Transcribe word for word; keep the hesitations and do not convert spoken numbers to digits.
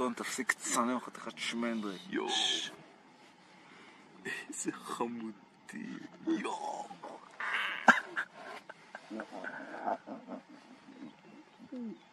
סרטון, תפסיק לצלם חתיכת שמנדרי. יואו, איזה חמודי. יואו. יואו.